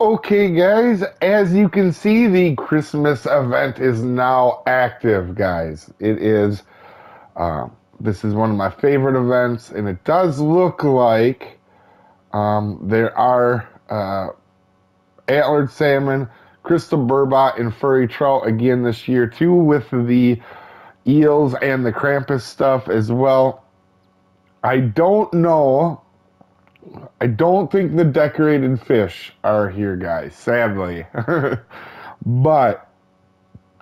Okay guys, as you can see, the Christmas event is now active, guys. It is, this is one of my favorite events, and it does look like there are antlered salmon, crystal burbot, and furry trout again this year too, with the eels and the Krampus stuff as well. I don't know. I don't think the decorated fish are here, guys, sadly. But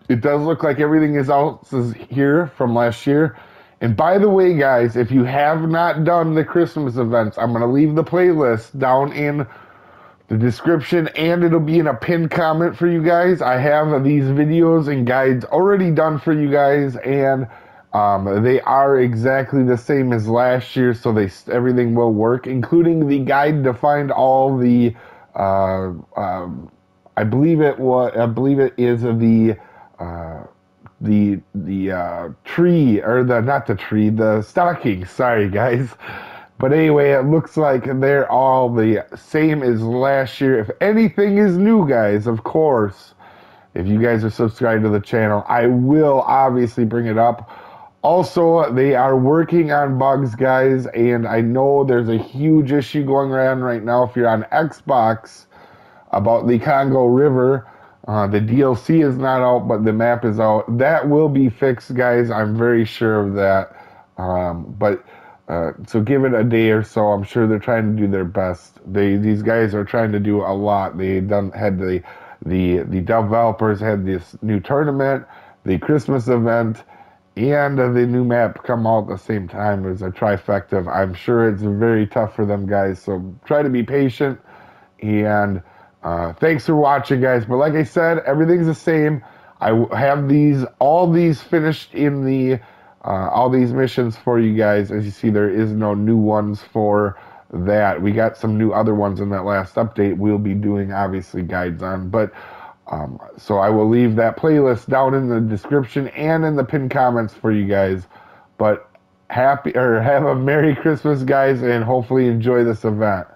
it does look like everything else is here from last year. And by the way, guys, if you have not done the Christmas events, I'm going to leave the playlist down in the description, and it'll be in a pinned comment for you guys. I have these videos and guides already done for you guys, and they are exactly the same as last year, so everything will work, including the guide to find all the. I believe it is the stocking. Sorry, guys, but anyway, it looks like they're all the same as last year. If anything is new, guys, of course, if you guys are subscribed to the channel, I will obviously bring it up. Also, they are working on bugs, guys, and I know there's a huge issue going around right now if you're on Xbox about the Congo River. The DLC is not out, but the map is out. That will be fixed, guys. I'm very sure of that. So give it a day or so. I'm sure they're trying to do their best. These guys are trying to do a lot. The developers had this new tournament, the Christmas event, and the new map come out at the same time. As a trifecta. I'm sure it's very tough for them, guys, so try to be patient, and thanks for watching, guys. But like I said, everything's the same. I have all these finished in the all these missions for you guys. As you see, there is no new ones for that. We got some new other ones in that last update we'll be doing, obviously, guides on, but so I will leave that playlist down in the description and in the pinned comments for you guys. But have a Merry Christmas, guys, and hopefully enjoy this event.